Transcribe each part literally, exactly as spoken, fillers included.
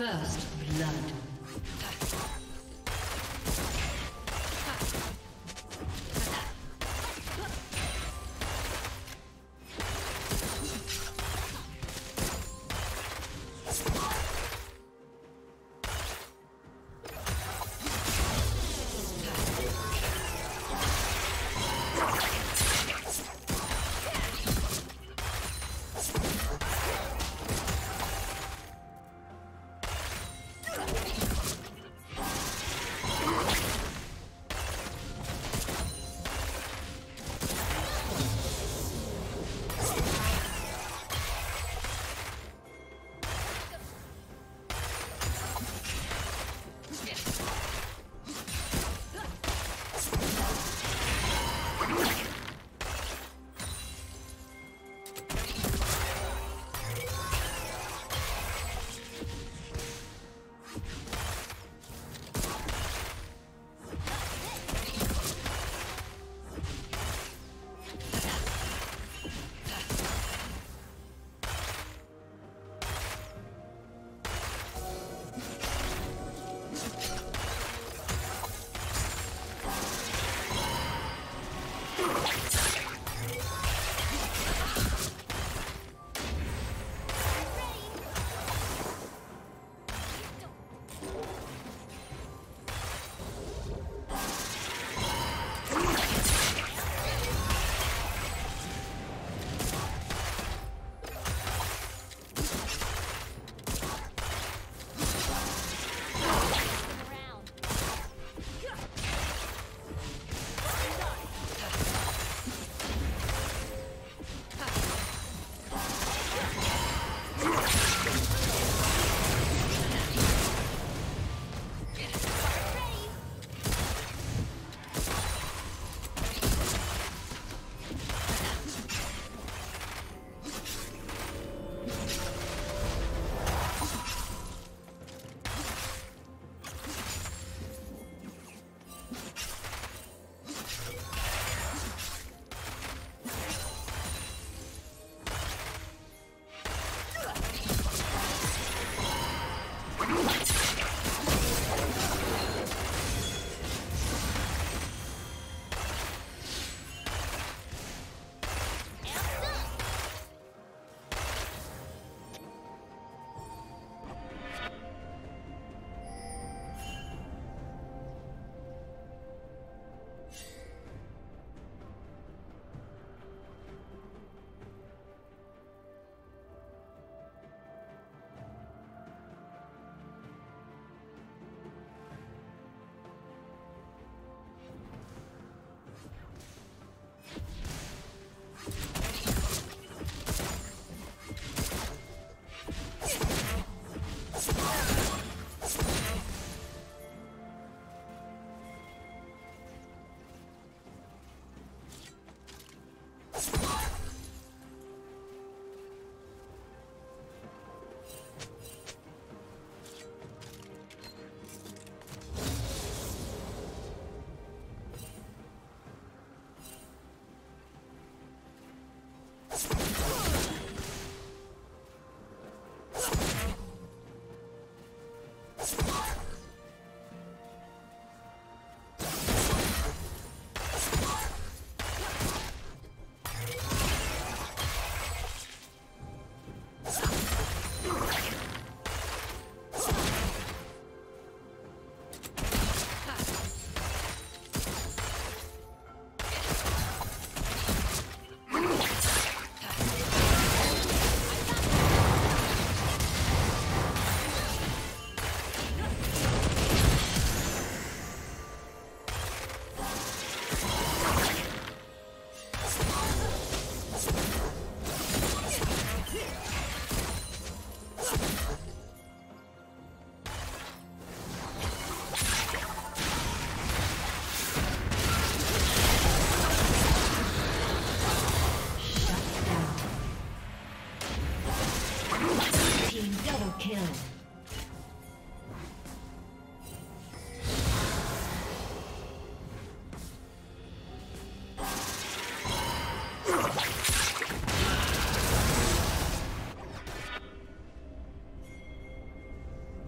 First blood.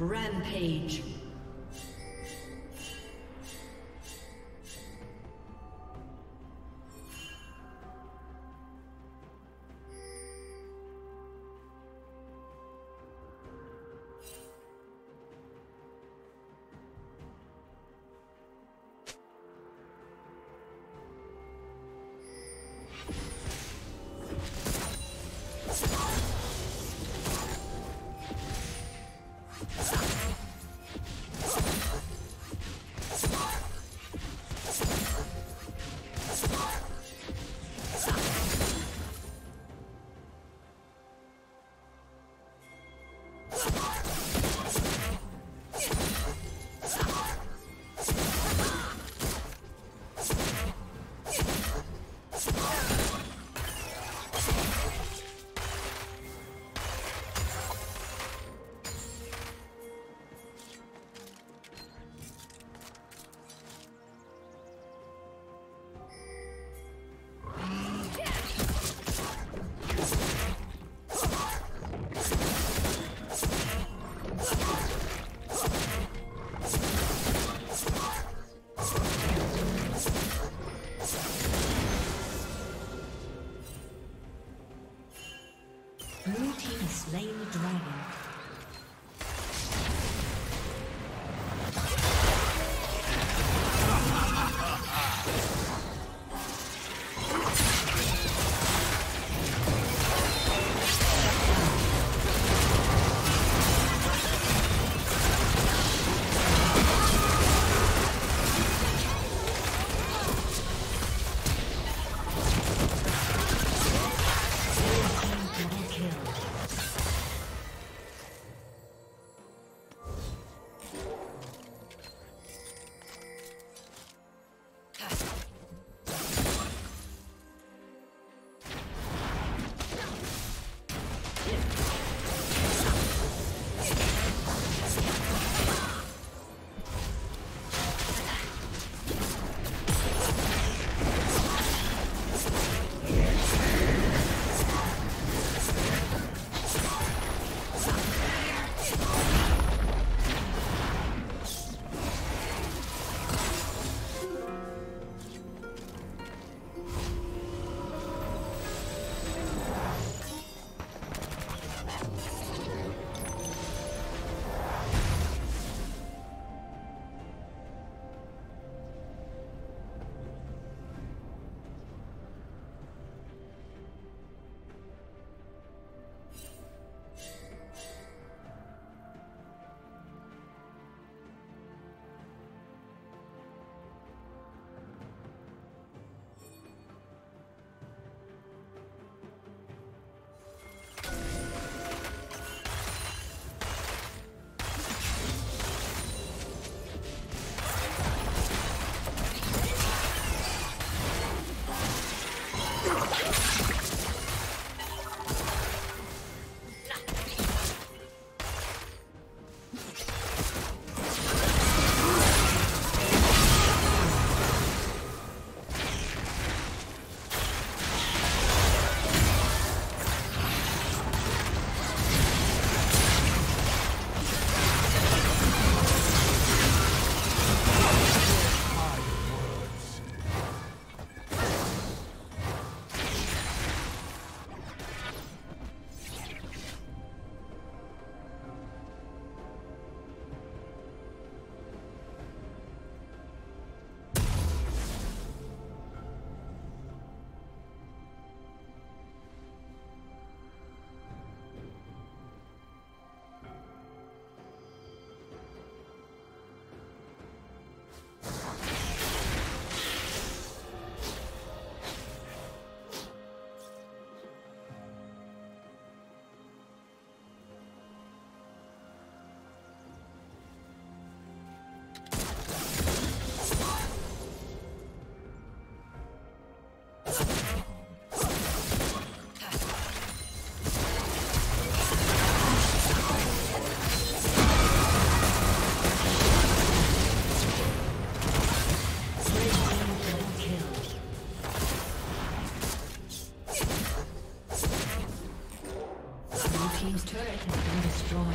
Rampage. Team's turret has been destroyed.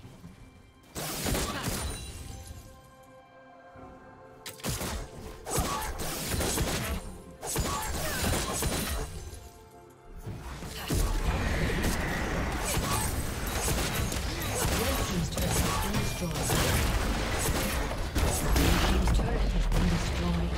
Blue team's turret has been destroyed.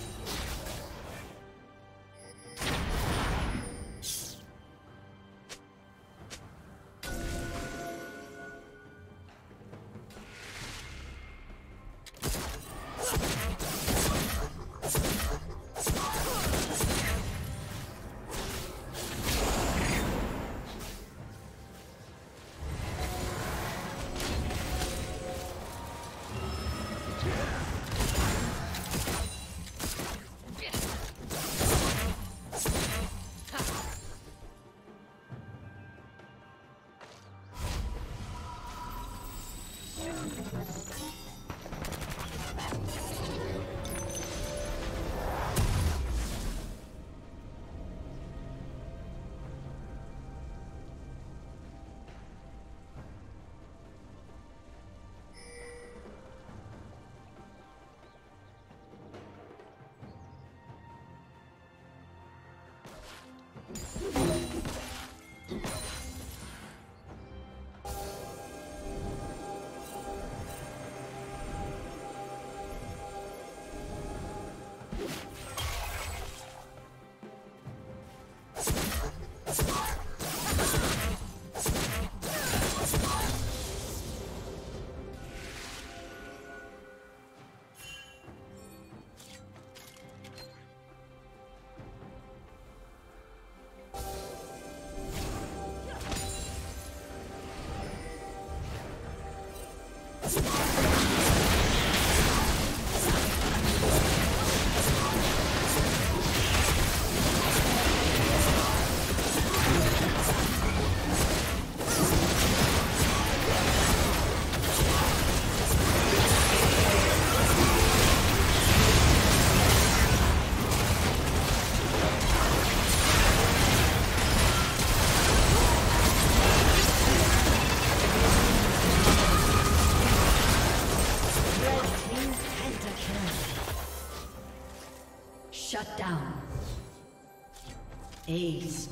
Shut down. Aced.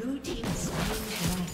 Blue team's green dragon.